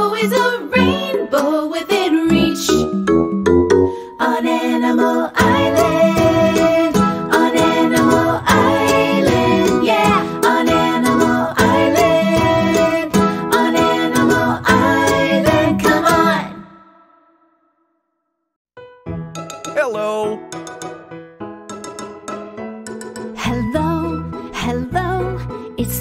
always a rainbow within reach. On Animal Island, on Animal Island, yeah. On Animal Island, on Animal Island, come on. Hello. Hello, hello, it's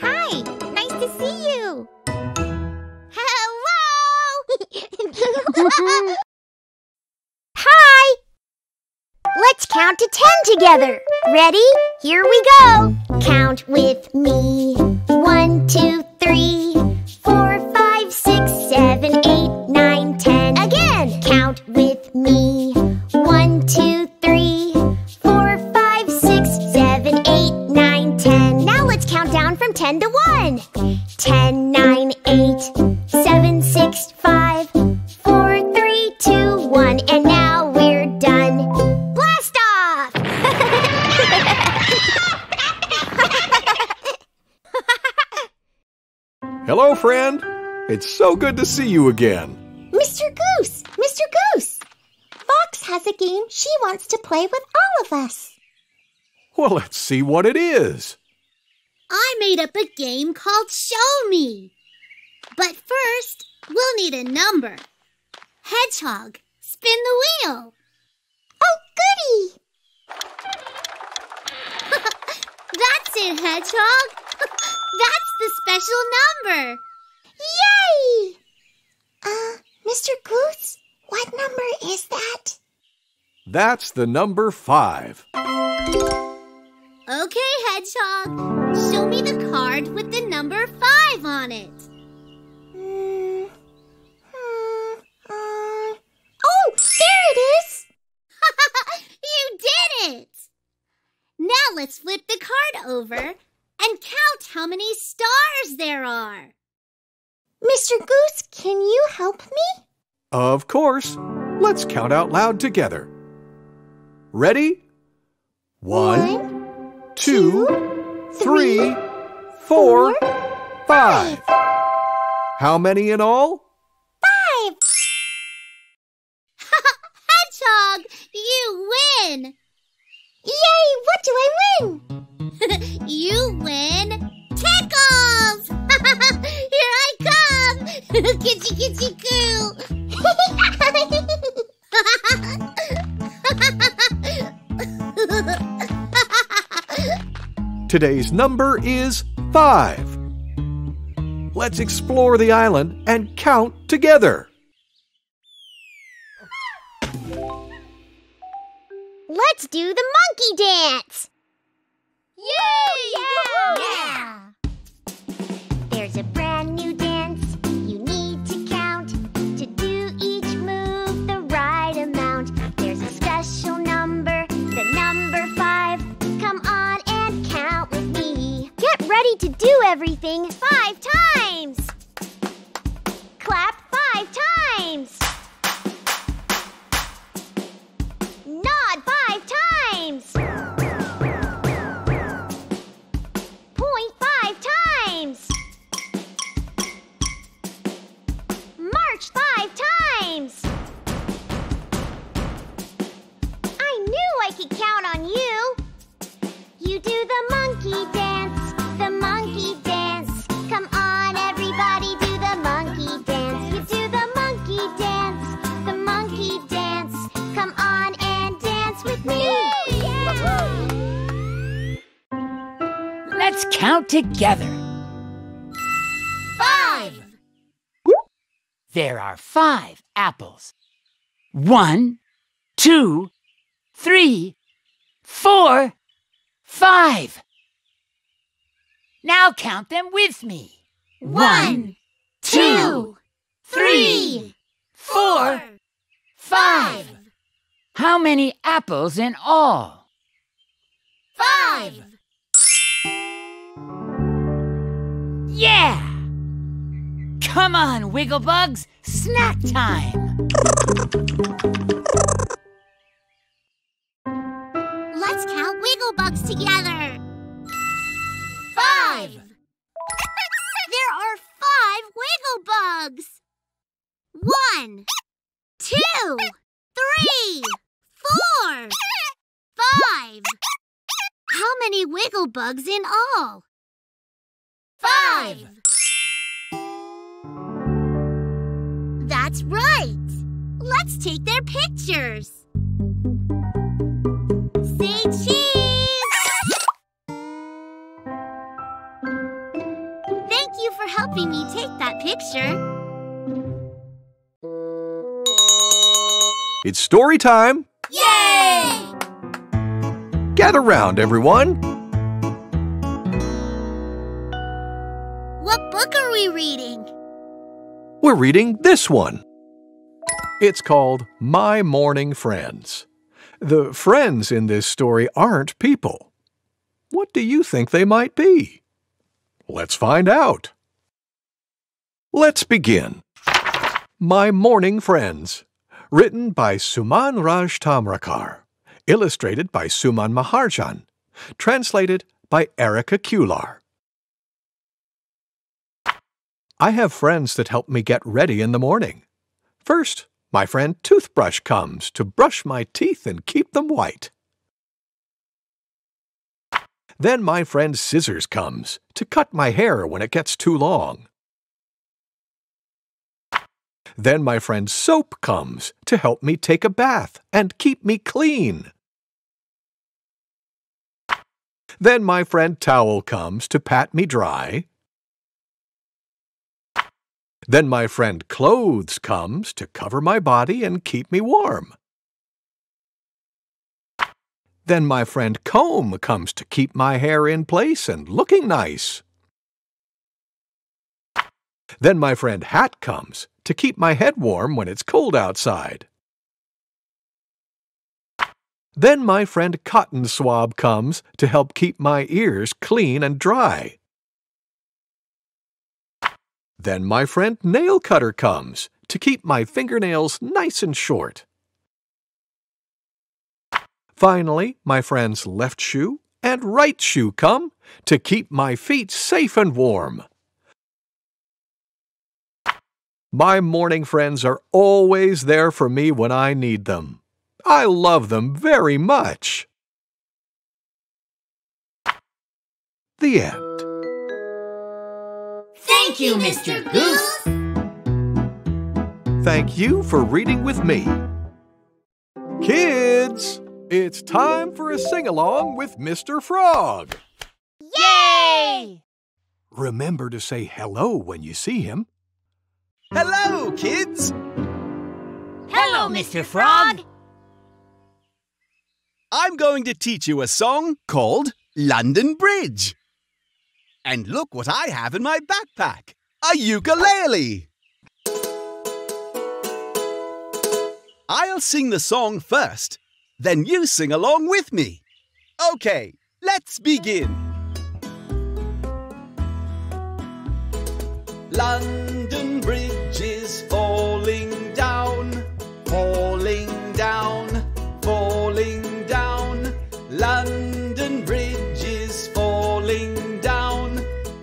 Hi. Nice to see you. Hello. Hi. Let's count to 10 together. Ready? Here we go. Count with me. 1, 2, 3, 4, 5, 6, 7, 8, 9, 10. Again. Count with me. 1, 2, 3, 4, 5, 6, 7, 8, 9, 10. Now let's count down from 10 to 1. 10, 9, 8, 7, 6, 5, 4, 3, 2, 1. And now we're done. Blast off! Hello, friend. It's so good to see you again. Mr. Goose, Mr. Goose. Fox has a game she wants to play with all of us. Well, let's see what it is. I made up a game called Show Me. But first, we'll need a number. Hedgehog, spin the wheel. Oh, goody! That's it, Hedgehog. That's the special number. Yay! Mr. Goose, what number is that? That's the number 5. Okay, Hedgehog, show me the card with the number 5 on it. Oh, there it is! You did it! Now let's flip the card over and count how many stars there are. Mr. Goose, can you help me? Of course. Let's count out loud together. Ready? 1, 2, 3, 4, 5. How many in all? 5! Hedgehog, you win! Yay, what do I win? You win tickles! Here I come! Kitchy, kitchy, coo! Today's number is 5. Let's explore the island and count together. Let's do the monkey dance. Yay! Yeah! Yeah! There's a brand new dance you need to count. To do each move the right amount. There's a special number, the number 5. Come on and count. Ready to do everything 5 times. Clap 5 times. Nod 5 times. Point count together. 5. There are 5 apples. 1, 2, 3, 4, 5. Now count them with me. 1, 2, 3, 4, 5. How many apples in all? 5. Yeah! Come on, Wigglebugs, snack time! Let's count Wigglebugs together. 5. There are 5 Wigglebugs. 1, 2, 3, 4, 5. How many Wigglebugs in all? 5. That's right. Let's take their pictures. Say cheese. Thank you for helping me take that picture. It's story time. Yay! Gather round, everyone. What book are we reading? We're reading this one. It's called My Morning Friends. The friends in this story aren't people. What do you think they might be? Let's find out. Let's begin. My Morning Friends, written by Suman Raj Tamrakar. Illustrated by Suman Maharjan. Translated by Erica Kular. I have friends that help me get ready in the morning. First, my friend Toothbrush comes to brush my teeth and keep them white. Then my friend Scissors comes to cut my hair when it gets too long. Then my friend Soap comes to help me take a bath and keep me clean. Then my friend Towel comes to pat me dry. Then my friend Clothes comes to cover my body and keep me warm. Then my friend Comb comes to keep my hair in place and looking nice. Then my friend Hat comes to keep my head warm when it's cold outside. Then my friend Cotton Swab comes to help keep my ears clean and dry. Then my friend Nail Cutter comes to keep my fingernails nice and short. Finally, my friends Left Shoe and Right Shoe come to keep my feet safe and warm. My morning friends are always there for me when I need them. I love them very much. The end. Thank you, Mr. Goose. Thank you for reading with me. Kids, it's time for a sing-along with Mr. Frog. Yay! Remember to say hello when you see him. Hello, kids! Hello, Mr. Frog! I'm going to teach you a song called London Bridge. And look what I have in my backpack, a ukulele! I'll sing the song first, then you sing along with me. Okay, let's begin. London Bridge is falling down, falling down, falling down. London Bridge is falling down,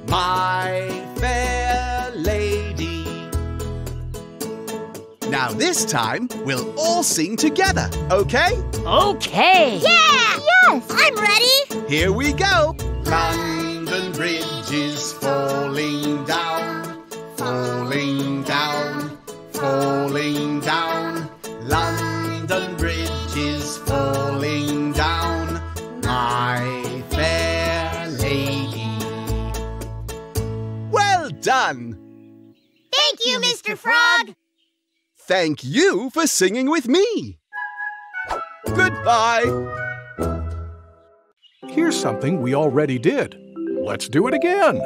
my fair lady. Now this time, we'll all sing together, okay? Okay! Yeah! Yes! I'm ready! Here we go! London Bridge is falling down, falling down, falling down. London Bridge is falling down, my fair lady. fun! Thank you, Mr. Frog! Thank you for singing with me! Goodbye! Here's something we already did. Let's do it again!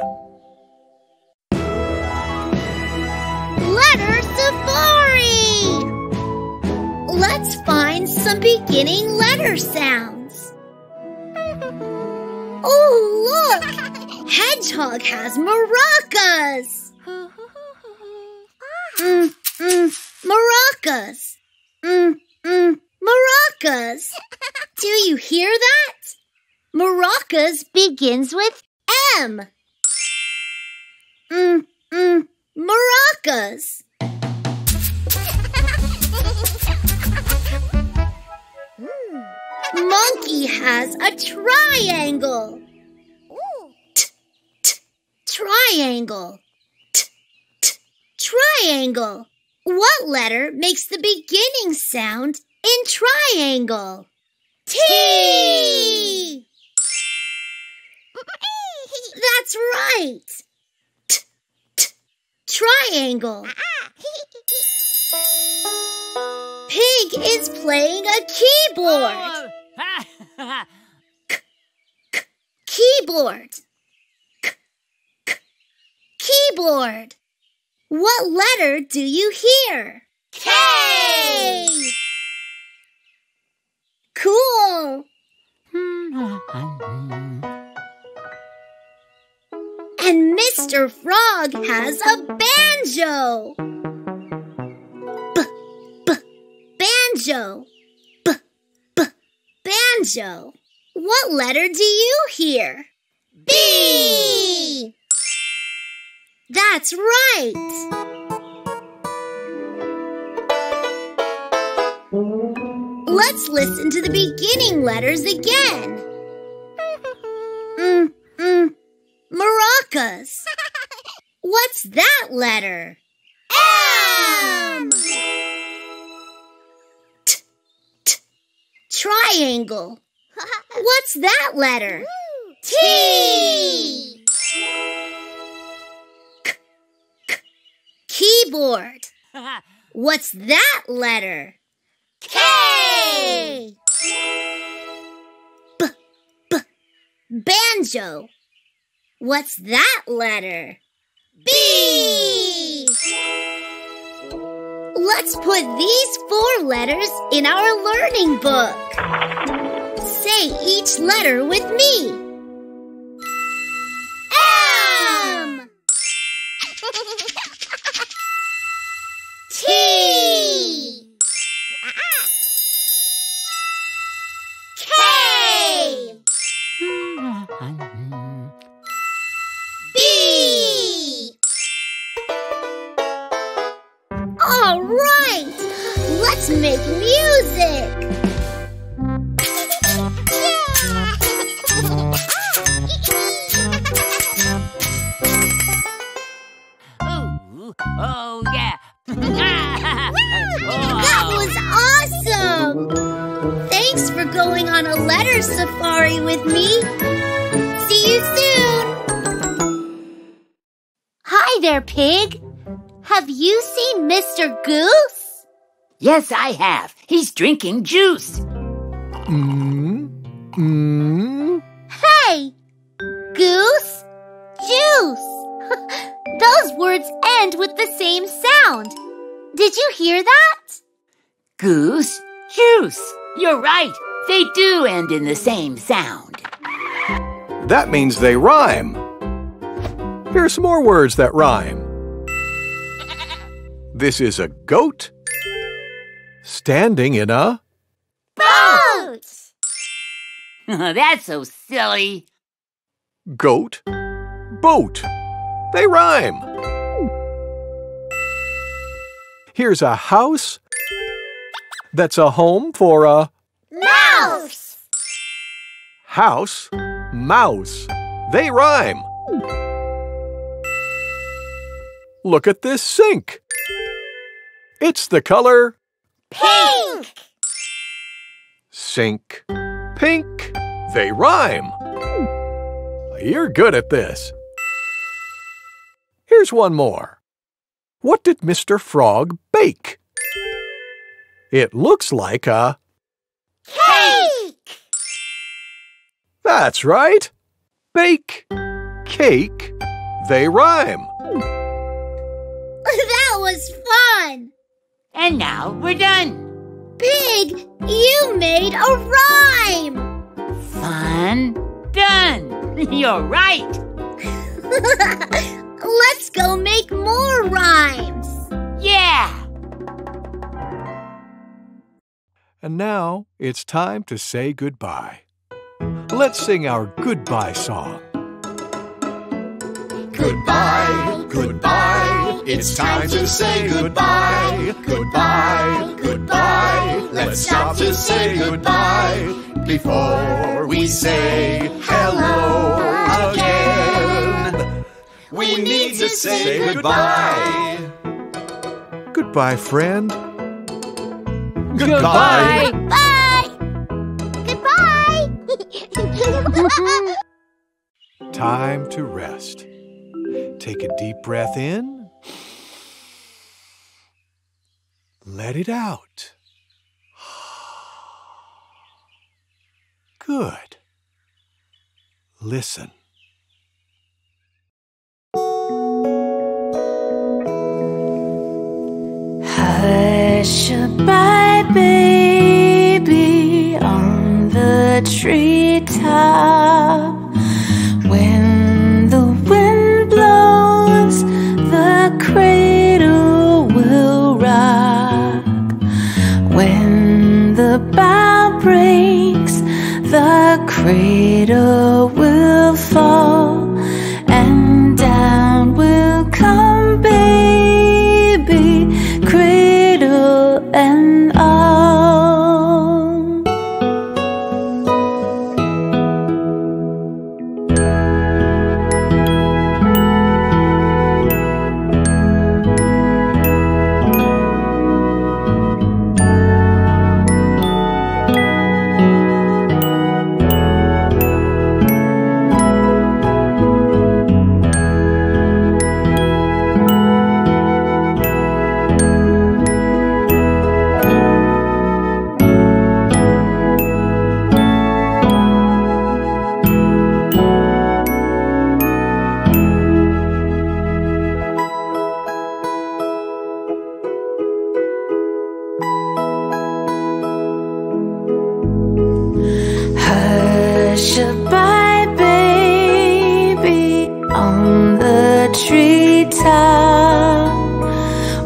Letter Safari! Let's find some beginning letter sounds. Oh, look! Hedgehog has maracas! Maracas! Maracas! Do you hear that? Maracas begins with M. Maracas! Monkey has a triangle. Triangle. Triangle. What letter makes the beginning sound in triangle? T! That's right. Triangle. Pig is playing a keyboard. Keyboard. Keyboard. What letter do you hear? K! Cool! And Mr. Frog has a banjo! B-b-banjo! B-b-banjo! What letter do you hear? B! That's right! Let's listen to the beginning letters again. Maracas. What's that letter? M! Triangle. What's that letter? T! Keyboard. What's that letter? K! Banjo. What's that letter? B! Let's put these 4 letters in our learning book. Say each letter with me. Yes, I have. He's drinking juice. Hey! Goose, juice. Those words end with the same sound. Did you hear that? Goose, juice. You're right. They do end in the same sound. That means they rhyme. Here are some more words that rhyme. This is a goat. Standing in a... boat! That's so silly. Goat, boat. They rhyme. Here's a house. That's a home for a... mouse! House, mouse. They rhyme. Look at this sink. It's the color... pink! Sink, pink, they rhyme. You're good at this. Here's one more. What did Mr. Frog bake? It looks like a cake! That's right. Bake, cake, they rhyme. That was fun! And now we're done. Pig, you made a rhyme! Fun, done. You're right. Let's go make more rhymes. Yeah! And now it's time to say goodbye. Let's sing our goodbye song. Goodbye, goodbye, it's time to say goodbye. Goodbye, goodbye, let's stop to say goodbye before we say hello again. We need to say goodbye. Goodbye, friend. Goodbye. Goodbye. Goodbye. Goodbye. Time to rest. Take a deep breath in. Let it out. Good. Listen. Hush by baby on the treetop. When the wind blows, the cradle will rock. When the bough breaks, the cradle will fall. And down will come baby, cradle and all.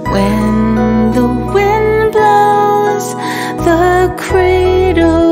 When the wind blows, the cradle